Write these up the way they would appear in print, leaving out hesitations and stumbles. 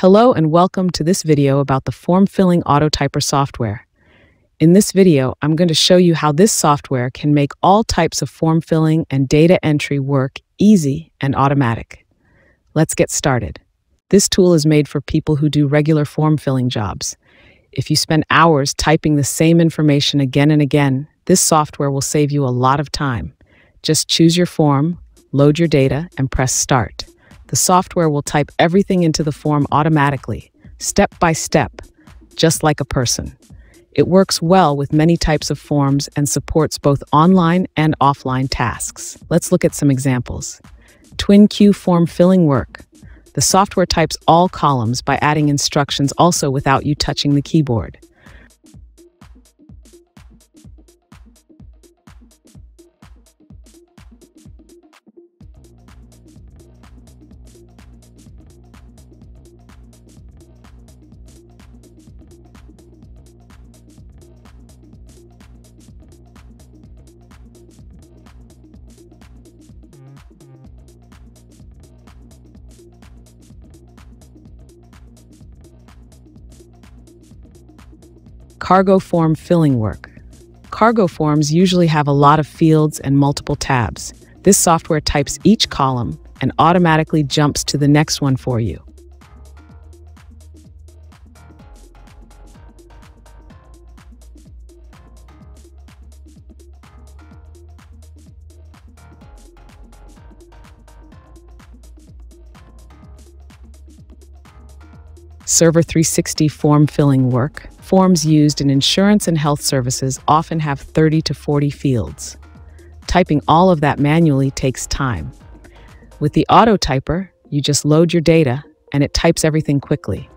Hello and welcome to this video about the Form Filling Autotyper software. In this video, I'm going to show you how this software can make all types of form filling and data entry work easy and automatic. Let's get started. This tool is made for people who do regular form filling jobs. If you spend hours typing the same information again and again, this software will save you a lot of time. Just choose your form, load your data, and press start. The software will type everything into the form automatically, step by step, just like a person. It works well with many types of forms and supports both online and offline tasks. Let's look at some examples. TwinQ form filling work. The software types all columns by adding instructions also without you touching the keyboard. Cargo form filling work. Cargo forms usually have a lot of fields and multiple tabs. This software types each column and automatically jumps to the next one for you. Server 360 form filling work. Forms used in insurance and health services often have 30 to 40 fields. Typing all of that manually takes time. With the autotyper, you just load your data and it types everything quickly.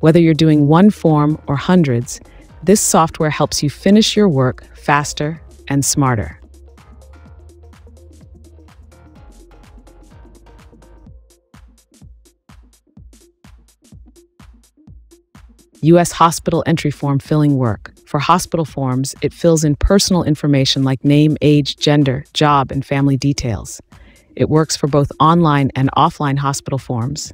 Whether you're doing one form or hundreds, this software helps you finish your work faster and smarter. U.S. hospital entry form filling work. For hospital forms, it fills in personal information like name, age, gender, job, and family details. It works for both online and offline hospital forms.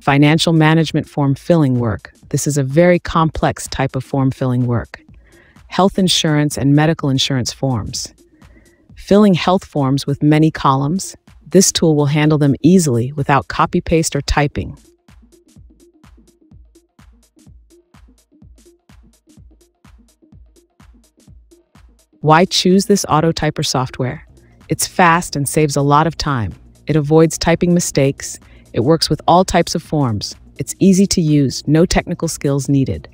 Financial management form filling work. This is a very complex type of form filling work. Health insurance and medical insurance forms. Filling health forms with many columns. This tool will handle them easily without copy-paste or typing. Why choose this autotyper software? It's fast and saves a lot of time. It avoids typing mistakes. It works with all types of forms. It's easy to use, no technical skills needed.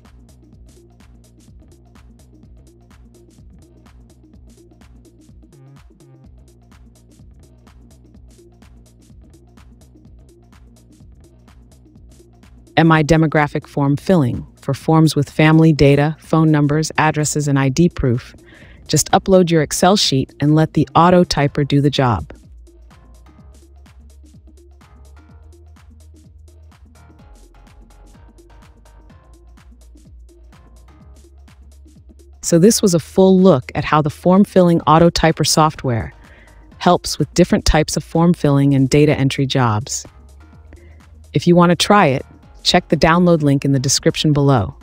MI Demographic form filling for forms with family data, phone numbers, addresses, and ID proof. Just upload your Excel sheet and let the autotyper do the job. So this was a full look at how the Form Filling Autotyper software helps with different types of form filling and data entry jobs. If you want to try it, check the download link in the description below.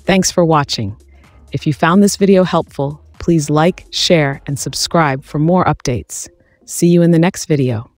Thanks for watching. If you found this video helpful, please like, share, and subscribe for more updates. See you in the next video.